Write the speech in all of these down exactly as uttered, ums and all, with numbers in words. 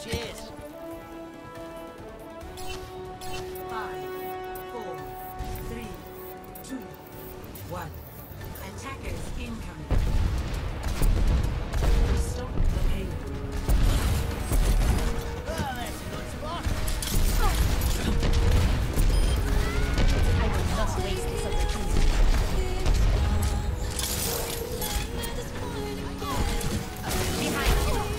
Cheers. Five, four, three, two, one. Attackers incoming. Stop the pain. Well, that's a good spot. I will not waste this opportunity. Behind you.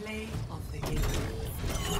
Play of the game.